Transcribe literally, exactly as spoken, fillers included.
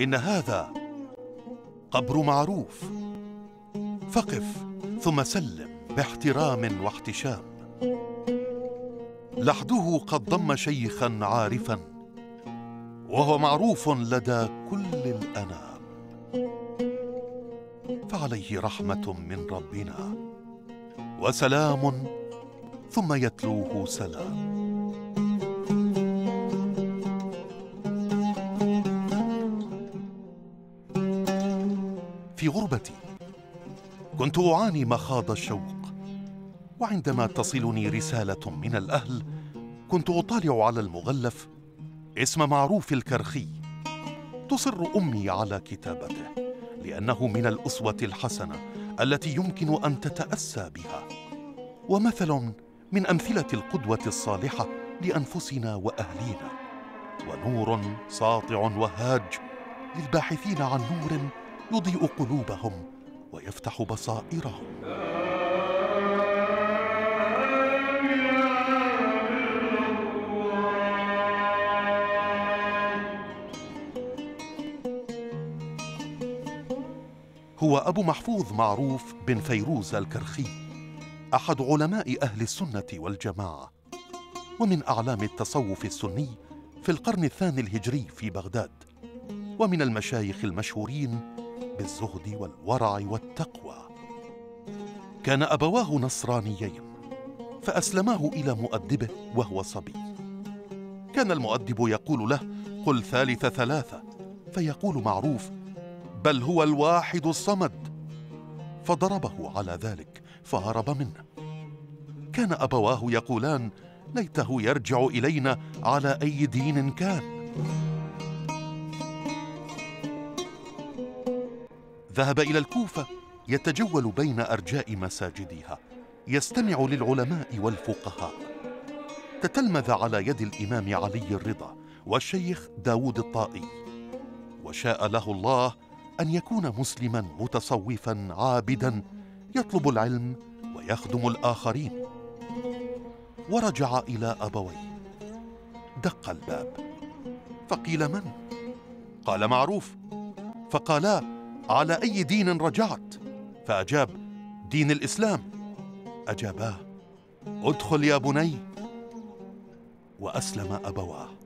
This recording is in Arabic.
إن هذا قبر معروف، فقف ثم سلم باحترام واحتشام. لحده قد ضم شيخا عارفا، وهو معروف لدى كل الأنام، فعليه رحمة من ربنا وسلام، ثم يتلوه سلام. في غربتي كنت أعاني مخاض الشوق، وعندما تصلني رسالة من الأهل كنت أطالع على المغلف اسم معروف الكرخي. تصر أمي على كتابته لأنه من الأسوة الحسنة التي يمكن أن تتأسى بها، ومثل من أمثلة القدوة الصالحة لأنفسنا وأهلينا، ونور ساطع وهاج للباحثين عن نور يضيء قلوبهم ويفتح بصائرهم. هو أبو محفوظ معروف بن فيروز الكرخي، أحد علماء أهل السنة والجماعة، ومن أعلام التصوف السني في القرن الثاني الهجري في بغداد، ومن المشايخ المشهورين بالزهد والورع والتقوى. كان أبواه نصرانيين، فأسلماه إلى مؤدبه وهو صبي. كان المؤدب يقول له: قل ثالث ثلاثة، فيقول معروف: بل هو الواحد الصمد، فضربه على ذلك فهرب منه. كان أبواه يقولان: ليته يرجع إلينا على أي دين كان. ذهب إلى الكوفة يتجول بين أرجاء مساجدها، يستمع للعلماء والفقهاء. تتلمذ على يد الإمام علي الرضا والشيخ داود الطائي، وشاء له الله أن يكون مسلماً متصوفاً عابداً يطلب العلم ويخدم الآخرين. ورجع إلى أبويه. دق الباب فقيل: من؟ قال: معروف. فقالا: على أي دين رجعت؟ فأجاب: دين الإسلام. أجاباه: ادخل يا بني. وأسلم أبواه.